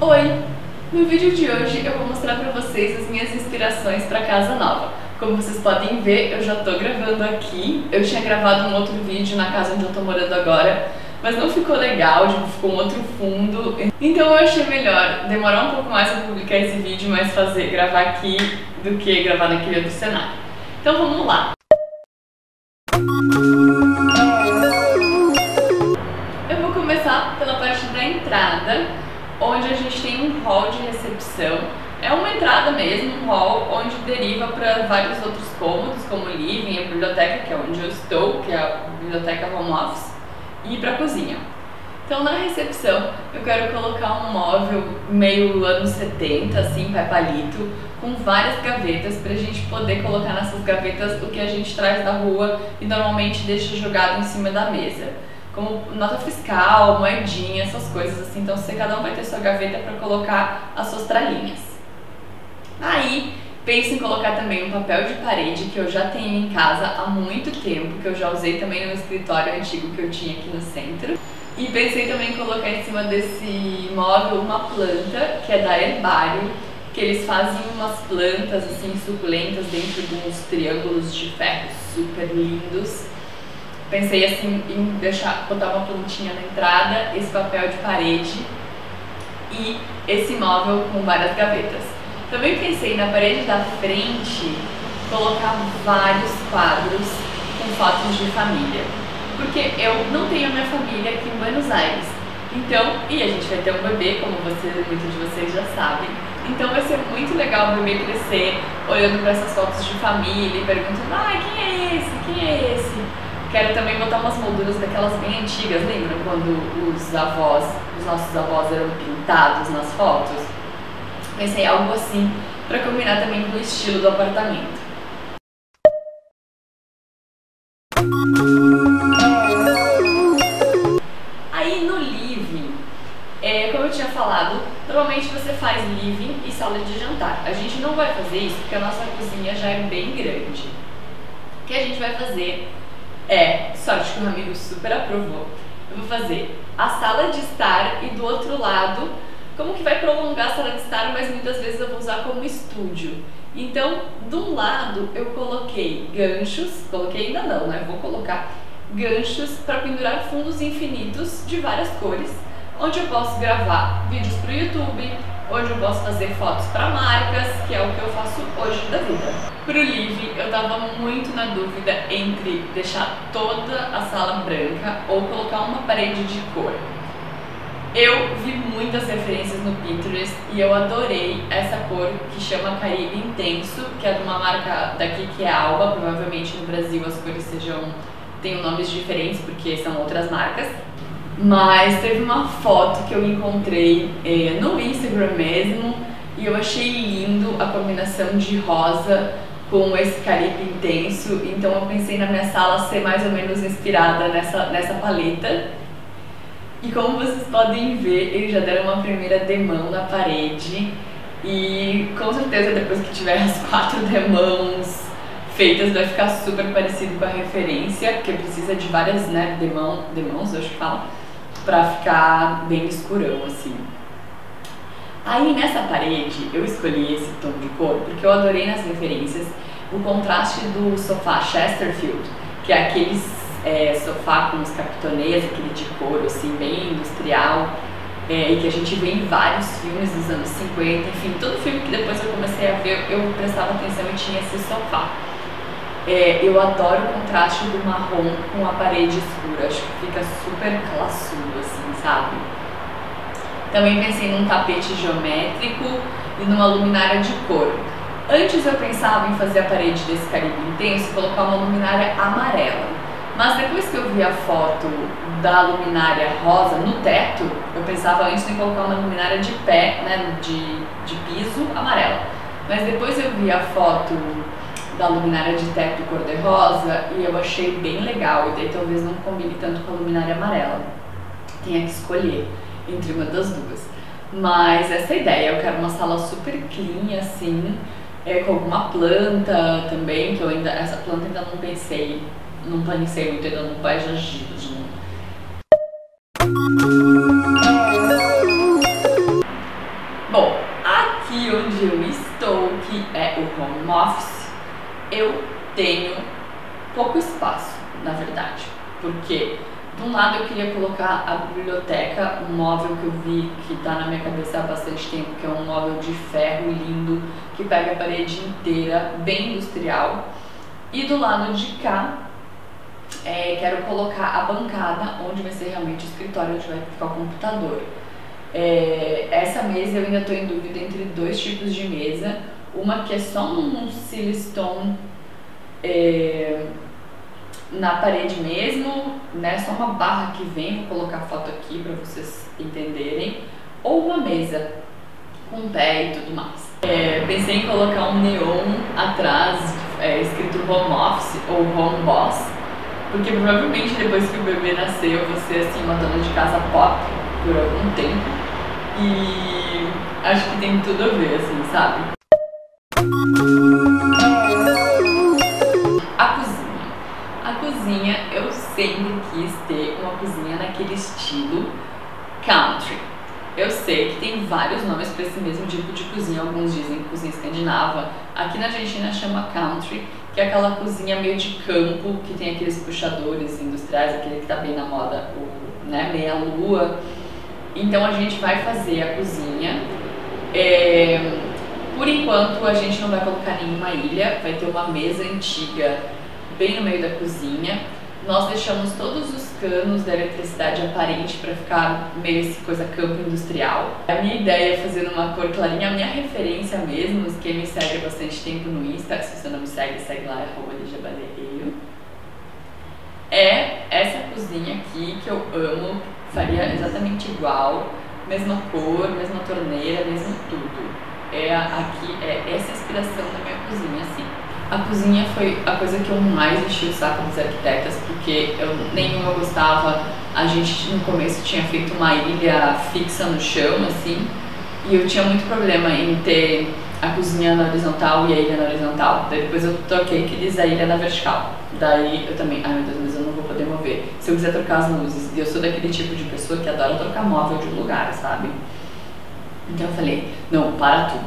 Oi! No vídeo de hoje eu vou mostrar para vocês as minhas inspirações para casa nova. Como vocês podem ver, eu já estou gravando aqui. Eu tinha gravado um outro vídeo na casa onde eu estou morando agora, mas não ficou legal, tipo, ficou um outro fundo. Então eu achei melhor demorar um pouco mais para publicar esse vídeo, mas gravar aqui do que gravar naquele outro cenário. Então vamos lá! Eu vou começar pela parte da entrada, onde a gente tem um hall de recepção. É uma entrada mesmo, um hall onde deriva para vários outros cômodos, como o living, a biblioteca, que é onde eu estou, que é a biblioteca home office, e para a cozinha. Então na recepção eu quero colocar um móvel meio anos 70, assim, pé palito, com várias gavetas para a gente poder colocar nessas gavetas o que a gente traz da rua e normalmente deixa jogado em cima da mesa, como nota fiscal, moedinha, essas coisas assim. Então cada um vai ter sua gaveta para colocar as suas tralhinhas. Aí penso em colocar também um papel de parede que eu já tenho em casa há muito tempo, que eu já usei também no escritório antigo que eu tinha aqui no centro. E pensei também em colocar em cima desse móvel uma planta, que é da Herbário, que eles fazem umas plantas assim suculentas dentro de uns triângulos de ferro super lindos. Pensei assim em botar uma plantinha na entrada, esse papel de parede e esse móvel com várias gavetas. Também pensei na parede da frente colocar vários quadros com fotos de família, porque eu não tenho minha família aqui em Buenos Aires. Então, e a gente vai ter um bebê, como muitos de vocês já sabem. Então vai ser muito legal o bebê crescer olhando para essas fotos de família e perguntando: ah, quem é esse? Quem é esse? Quero também botar umas molduras daquelas bem antigas, lembram quando os nossos avós eram pintados nas fotos? Pensei algo assim, para combinar também com o estilo do apartamento. Aí no living, como eu tinha falado, normalmente você faz living e sala de jantar. A gente não vai fazer isso porque a nossa cozinha já é bem grande. O que a gente vai fazer? Sorte que o Ramiro super aprovou. Eu vou fazer a sala de estar e do outro lado, como que vai prolongar a sala de estar, mas muitas vezes eu vou usar como estúdio. Então, de um lado eu coloquei ganchos, vou colocar ganchos para pendurar fundos infinitos de várias cores, onde eu posso gravar vídeos para o YouTube, onde eu posso fazer fotos para marcas, que é o que eu faço hoje da vida. Pro living, eu tava muito na dúvida entre deixar toda a sala branca ou colocar uma parede de cor. Eu vi muitas referências no Pinterest e eu adorei essa cor que chama Caribe Intenso, que é de uma marca daqui que é Alba. Provavelmente no Brasil as cores tenham nomes diferentes porque são outras marcas. Mas teve uma foto que eu encontrei no Instagram mesmo e eu achei lindo a combinação de rosa com esse Caribe Intenso. Então eu pensei na minha sala ser mais ou menos inspirada nessa paleta. E como vocês podem ver, eles já deram uma primeira demão na parede. E com certeza depois que tiver as 4 demãos feitas vai ficar super parecido com a referência, porque precisa de várias, né, demãos, eu acho que fala, pra ficar bem escurão, assim. Aí nessa parede eu escolhi esse tom de cor porque eu adorei nas referências o contraste do sofá Chesterfield, que é aquele sofá com os capitoneias, aquele de couro assim, bem industrial, e que a gente vê em vários filmes dos anos 50, enfim, todo filme que depois eu comecei a ver eu prestava atenção e tinha esse sofá. Eu adoro o contraste do marrom com a parede escura, acho que fica super classudo, assim, sabe? Também pensei num tapete geométrico e numa luminária de cor. Antes eu pensava em fazer a parede desse Caribe Intenso, colocar uma luminária amarela. Mas depois que eu vi a foto da luminária rosa no teto, eu pensava antes em colocar uma luminária de pé, né, de piso, amarela. Mas depois eu vi a foto da luminária de teto cor-de-rosa e eu achei bem legal, e daí talvez não combine tanto com a luminária amarela. Tenha que escolher entre uma das duas. Mas essa é a ideia, eu quero uma sala super clean, assim, com alguma planta também, que eu ainda, essa planta ainda não pensei, não planejei muito, ainda não vai agir. eu tenho pouco espaço, na verdade, porque de um lado eu queria colocar a biblioteca, um móvel que eu vi que está na minha cabeça há bastante tempo, que é um móvel de ferro lindo, que pega a parede inteira, bem industrial. E do lado de cá, quero colocar a bancada, onde vai ser realmente o escritório, onde vai ficar o computador. Essa mesa eu ainda estou em dúvida entre dois tipos de mesa. Uma que é só um Silestone na parede mesmo, né? Só uma barra que vem, vou colocar a foto aqui para vocês entenderem. Ou uma mesa com pé e tudo mais. Pensei em colocar um neon atrás, escrito Home Office ou Home Boss, porque provavelmente depois que o bebê nascer eu vou ser assim uma dona de casa pop por algum tempo, e acho que tem tudo a ver, assim, sabe? A cozinha eu sempre quis ter uma cozinha naquele estilo country. Eu sei que tem vários nomes para esse mesmo tipo de cozinha, alguns dizem cozinha escandinava, aqui na Argentina chama country, que é aquela cozinha meio de campo, que tem aqueles puxadores industriais, aquele que tá bem na moda, né, meia lua. Então a gente vai fazer a cozinha. Por enquanto a gente não vai colocar nenhuma ilha, vai ter uma mesa antiga bem no meio da cozinha. Nós deixamos todos os canos da eletricidade aparente para ficar meio essa coisa campo industrial. A minha ideia é fazer uma cor clarinha, a minha referência mesmo, quem me segue há bastante tempo no Insta, se você não me segue, segue lá, Ligia Baleeiro. É essa cozinha aqui que eu amo, faria exatamente igual, mesma cor, mesma torneira, mesmo tudo. Aqui é essa inspiração da minha cozinha, assim. A cozinha foi a coisa que eu mais enchi o saco dos arquitetas, porque nenhuma gostava. A gente no começo tinha feito uma ilha fixa no chão, assim, e eu tinha muito problema em ter a cozinha na horizontal e a ilha na horizontal. Daí depois eu troquei que diz a ilha na vertical. Daí eu também, ai meu Deus, mas eu não vou poder mover. Se eu quiser trocar as luzes, eu sou daquele tipo de pessoa que adora trocar móvel de lugar, sabe? Então eu falei, não, para tudo.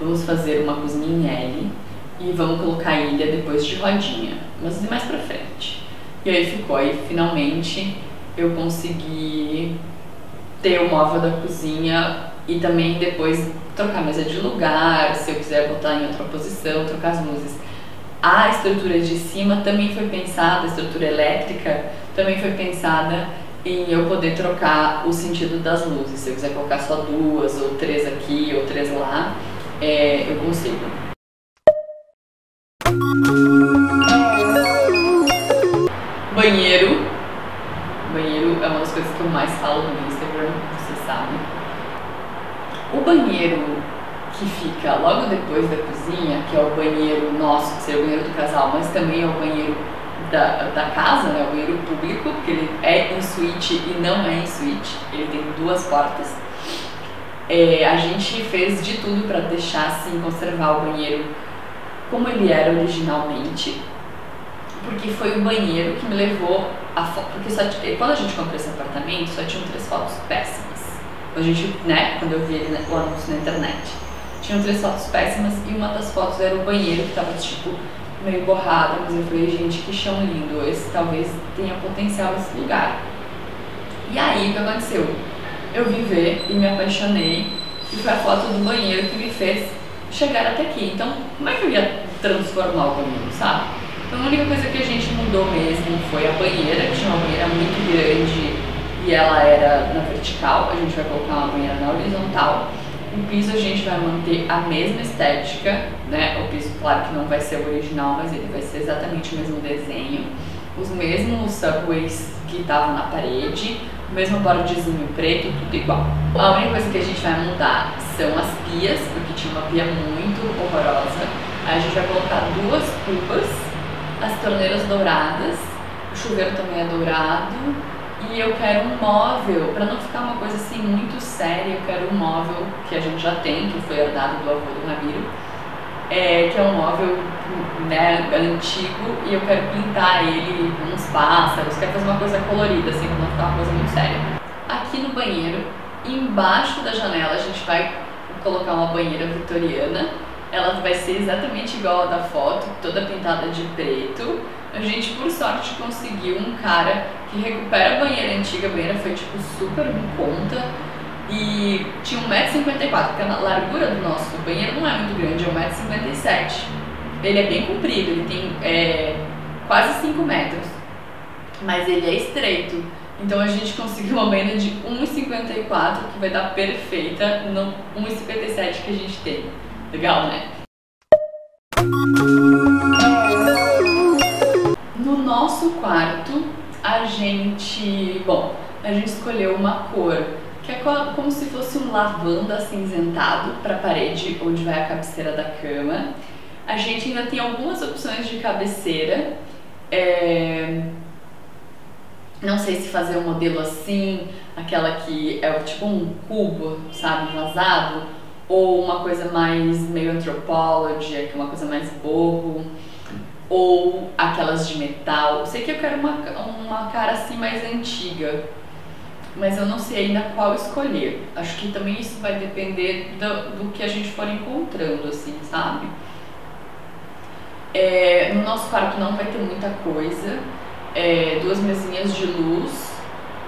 Vamos fazer uma cozinha em L. E vamos colocar a ilha depois de rodinha, mas mais pra frente. E aí ficou, aí finalmente eu consegui ter o móvel da cozinha e também depois trocar a mesa de lugar, se eu quiser botar em outra posição, trocar as luzes. A estrutura de cima também foi pensada, a estrutura elétrica também foi pensada em eu poder trocar o sentido das luzes. Se eu quiser colocar só duas ou três aqui ou três lá, eu consigo. Banheiro. Banheiro é uma das coisas que eu mais falo no Instagram, vocês sabem. O banheiro que fica logo depois da cozinha, que é o banheiro nosso, que seria o banheiro do casal, mas também é o banheiro da casa, né? O banheiro público, porque ele é em suíte e não é em suíte, ele tem duas portas. A gente fez de tudo para deixar assim, conservar o banheiro como ele era originalmente, porque foi o banheiro que me levou a foto, porque quando a gente comprou esse apartamento só tinham três fotos péssimas. A gente, né, quando eu vi o anúncio na internet, tinham três fotos péssimas e uma das fotos era o banheiro que tava tipo meio borrada, mas eu falei, gente, que chão lindo, esse talvez tenha potencial esse lugar. E aí o que aconteceu? Eu vim ver e me apaixonei e foi a foto do banheiro que me fez chegar até aqui. Então, como é que eu ia transformar o banheiro, sabe? Então, a única coisa que a gente mudou mesmo foi a banheira, que tinha uma banheira muito grande e ela era na vertical, a gente vai colocar uma banheira na horizontal. O piso a gente vai manter a mesma estética, né? O piso, claro que não vai ser o original, mas ele vai ser exatamente o mesmo desenho, os mesmos subways que estavam na parede, o mesmo bordezinho preto, tudo igual. A única coisa que a gente vai mudar são as pias, porque tinha uma pia muito horrorosa. Aí a gente vai colocar duas cubas, as torneiras douradas, o chuveiro também é dourado, e eu quero um móvel, para não ficar uma coisa assim muito séria, eu quero um móvel que a gente já tem, que foi herdado do avô do Ramiro, que é um móvel, né, antigo, e eu quero pintar ele com uns pássaros, quero fazer uma coisa colorida, assim, pra não ficar uma coisa muito séria. Aqui no banheiro, embaixo da janela, a gente vai colocar uma banheira vitoriana, Ela vai ser exatamente igual à da foto, toda pintada de preto. A gente, por sorte, conseguiu um cara que recupera a banheira antiga. A banheira foi, tipo, super em conta. E tinha 1,54 m, porque a largura do nosso banheiro não é muito grande, é 1,57 m. Ele é bem comprido, ele tem quase 5 metros. Mas ele é estreito. Então a gente conseguiu uma banheira de 1,54 m, que vai dar perfeita no 1,57 m que a gente tem. Legal, né? No nosso quarto, a gente escolheu uma cor que é como se fosse um lavanda acinzentado para a parede onde vai a cabeceira da cama. A gente ainda tem algumas opções de cabeceira. Não sei se fazer um modelo assim, aquela que é tipo um cubo, sabe, vazado, ou uma coisa mais meio anthropology, que é uma coisa mais boho, ou aquelas de metal. Eu sei que eu quero uma cara assim mais antiga, mas eu não sei ainda qual escolher. Acho que também isso vai depender do que a gente for encontrando, assim, sabe? No nosso quarto não vai ter muita coisa. Duas mesinhas de luz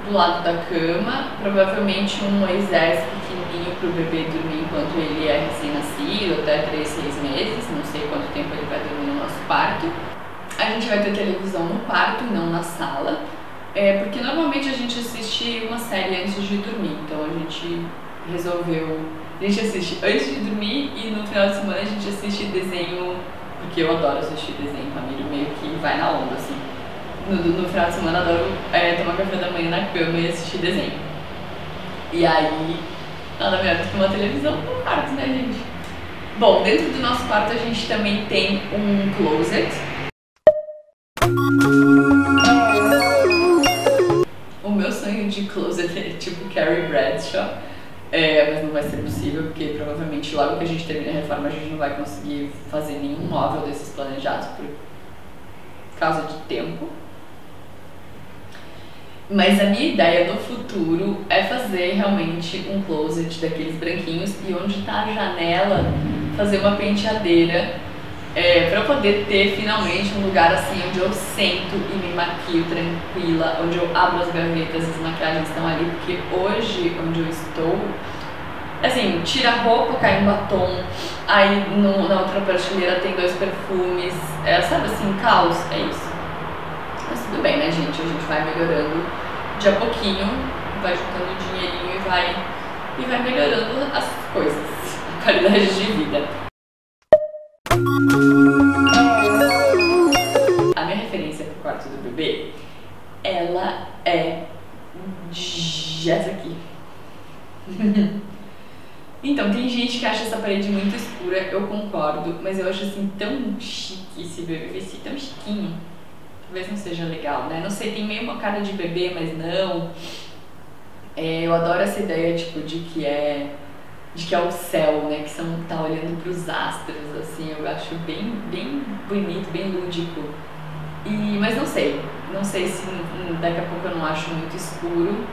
do lado da cama, provavelmente um oisés pequenininho para o bebê dormir enquanto ele é recém-nascido, até 3 a 6 meses, não sei quanto tempo ele vai dormir no nosso quarto. A gente vai ter televisão no quarto e não na sala, porque normalmente a gente assiste uma série antes de dormir, então a gente assiste antes de dormir e no final de semana a gente assiste desenho, porque eu adoro assistir desenho, a Miriam meio que vai na onda, assim. No final de semana adoro tomar café da manhã na cama e assistir desenho. E aí, nada melhor do que uma televisão no quarto, né, gente? Bom, dentro do nosso quarto a gente também tem um closet. O meu sonho de closet é tipo Carrie Bradshaw, mas não vai ser possível, porque provavelmente logo que a gente termina a reforma a gente não vai conseguir fazer nenhum móvel desses planejados por causa de tempo. Mas a minha ideia do futuro é fazer realmente um closet daqueles branquinhos e onde tá a janela, fazer uma penteadeira pra eu poder ter finalmente um lugar assim onde eu sento e me maquio tranquila, onde eu abro as gavetas e as maquiagens estão ali, porque hoje onde eu estou, assim, tira a roupa, cai um batom, aí na outra prateleira tem 2 perfumes, sabe assim, caos, é isso. Mas tudo bem, né, gente? A gente vai melhorando de a pouquinho, vai juntando dinheirinho e vai melhorando as coisas, a qualidade de vida. A minha referência pro quarto do bebê, ela é essa aqui. Então, tem gente que acha essa parede muito escura, eu concordo, mas eu acho assim tão chique esse bebê, esse tão chiquinho. Talvez não seja legal, né? Não sei, tem meio uma cara de bebê, mas não. Eu adoro essa ideia, tipo, de que é o céu, né? Que tá olhando pros astros, assim, eu acho bem bonito, bem lúdico. Mas não sei se daqui a pouco eu não acho muito escuro.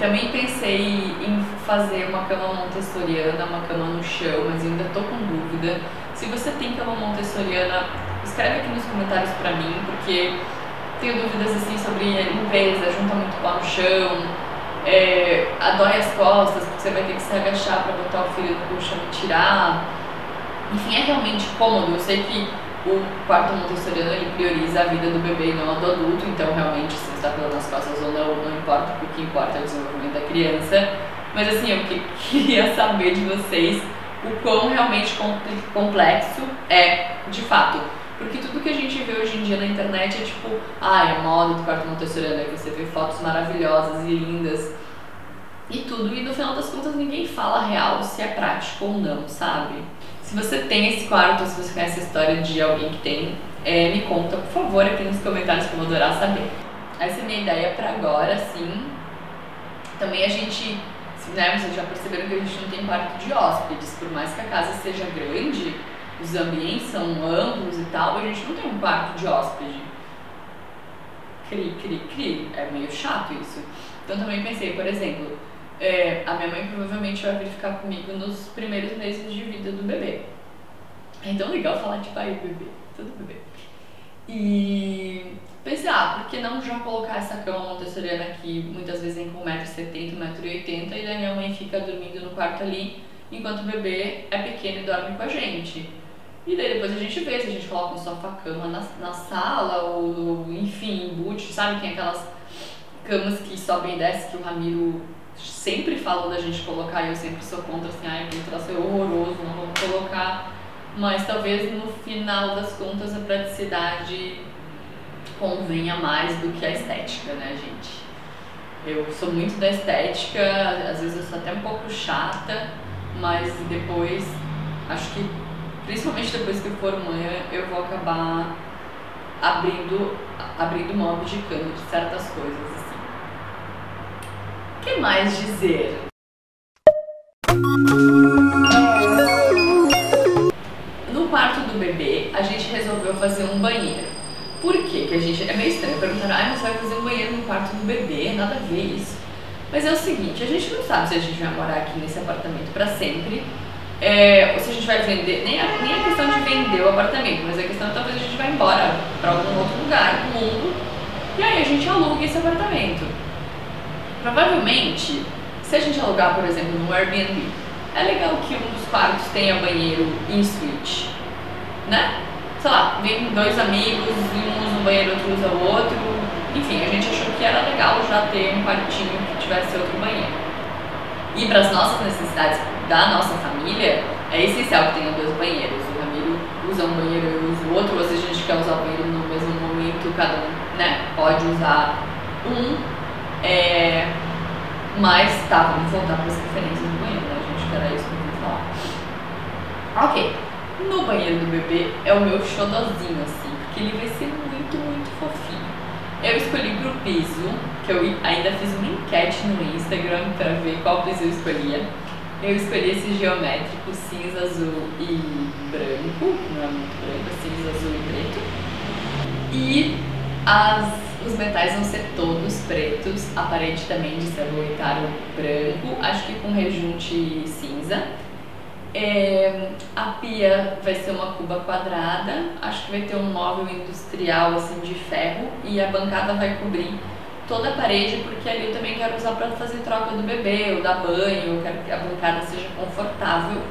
Também pensei em fazer uma cama montessoriana, uma cama no chão, mas ainda tô com dúvida. Se você tem cama montessoriana, escreve aqui nos comentários pra mim, porque tenho dúvidas assim sobre limpeza, junta muito pó no chão, adói as costas, porque você vai ter que se agachar pra botar o filho no chão e tirar. Enfim, é realmente cômodo. Eu sei que o quarto montessoriano ele prioriza a vida do bebê e não a do adulto, então realmente se está pelando as costas ou não, não importa, porque o que importa é o desenvolvimento da criança. Mas assim, eu queria saber de vocês o quão realmente complexo é de fato, porque tudo que a gente vê hoje em dia na internet é tipo, é moda do quarto montessoriano, aí você vê fotos maravilhosas e lindas e tudo, e no final das contas ninguém fala a real se é prático ou não, sabe? Se você tem esse quarto, se você conhece a história de alguém que tem, me conta, por favor, aqui nos comentários, que eu vou adorar saber. Essa é a minha ideia pra agora, sim. Também a gente, né, vocês já perceberam que a gente não tem quarto de hóspedes, por mais que a casa seja grande, os ambientes são amplos e tal, a gente não tem um quarto de hóspede. Cri, cri, cri, é meio chato isso. Então também pensei, por exemplo, a minha mãe provavelmente vai vir ficar comigo nos primeiros meses de vida do bebê. É tão legal falar tipo, aí bebê, tudo bebê. E pensei, ah, por que não já colocar essa cama montessoriana aqui, muitas vezes vem com 1,70m, 1,80m, e daí minha mãe fica dormindo no quarto ali, enquanto o bebê é pequeno e dorme com a gente. E daí depois a gente vê se a gente coloca um sofá-cama na sala, ou enfim, embute, sabe? Tem aquelas camas que sobem e descem, que o Ramiro sempre falou da gente colocar, e eu sempre sou contra, assim, ai, o troço é horroroso, não vamos colocar. Mas talvez no final das contas a praticidade convenha mais do que a estética, né, gente? Eu sou muito da estética, às vezes eu sou até um pouco chata, mas depois, acho que principalmente depois que eu for mãe, eu vou acabar abrindo mão, abdicando de certas coisas, assim. O que mais dizer? No quarto do bebê, a gente resolveu fazer um banheiro. Por quê? Que a gente... É meio estranho, perguntaram, ah, você vai fazer um banheiro no quarto do bebê, nada a ver isso. Mas é o seguinte, a gente não sabe se a gente vai morar aqui nesse apartamento pra sempre, ou se a gente vai vender, nem a questão de vender o apartamento, mas a questão é talvez a gente vá embora pra algum outro lugar do mundo, e aí a gente aluga esse apartamento. Provavelmente, se a gente alugar, por exemplo, no AirBnB, é legal que um dos quartos tenha banheiro em suíte, né? Sei lá, vem dois amigos, um usa um banheiro, outro usa o outro, enfim, a gente achou que era legal já ter um quartinho que tivesse outro banheiro. E para as nossas necessidades da nossa família, é essencial que tenha dois banheiros. O Ramiro usa um banheiro, eu uso o outro, ou se a gente quer usar o banheiro no mesmo momento, cada um, né, pode usar um, mas tá, vamos voltar para as referências do banheiro, né, gente, que era isso que eu ia falar. Ok, no banheiro do bebê é o meu xodozinho, assim, porque ele vai ser muito, muito fofinho. Eu escolhi pro piso, que eu ainda fiz uma enquete no Instagram pra ver qual piso eu escolhia. Eu escolhi esse geométrico, cinza, azul e branco, não é muito branco, cinza, azul e preto. E os metais vão ser todos pretos, a parede também de celuloitário branco, acho que com rejunte cinza. A pia vai ser uma cuba quadrada, acho que vai ter um móvel industrial assim de ferro e a bancada vai cobrir toda a parede, porque ali eu também quero usar para fazer troca do bebê ou dar banho, eu quero que a bancada seja confortável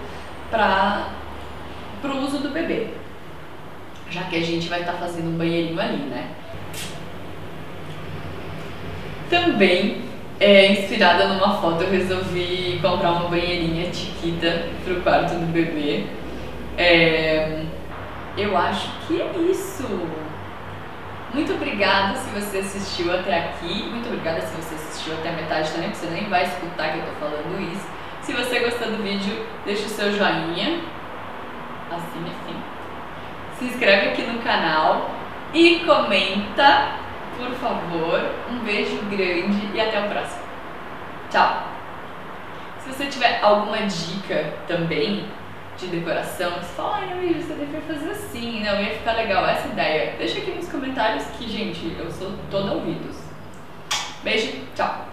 para o uso do bebê, já que a gente vai estar fazendo um banheirinho ali, né? Também, inspirada numa foto, eu resolvi comprar uma banheirinha chiquita pro quarto do bebê. Eu acho que é isso. Muito obrigada se você assistiu até aqui. Muito obrigada se você assistiu até a metade também, porque você nem vai escutar que eu tô falando isso. Se você gostou do vídeo, deixa o seu joinha. Assim, assim. Se inscreve aqui no canal e comenta, por favor. Um beijo grande e até o próximo. Tchau! Se você tiver alguma dica também de decoração, você fala, ai, Luiz, você deveria fazer assim, não ia ficar legal essa ideia. Deixa aqui nos comentários que, gente, eu sou toda ouvidos. Beijo, tchau!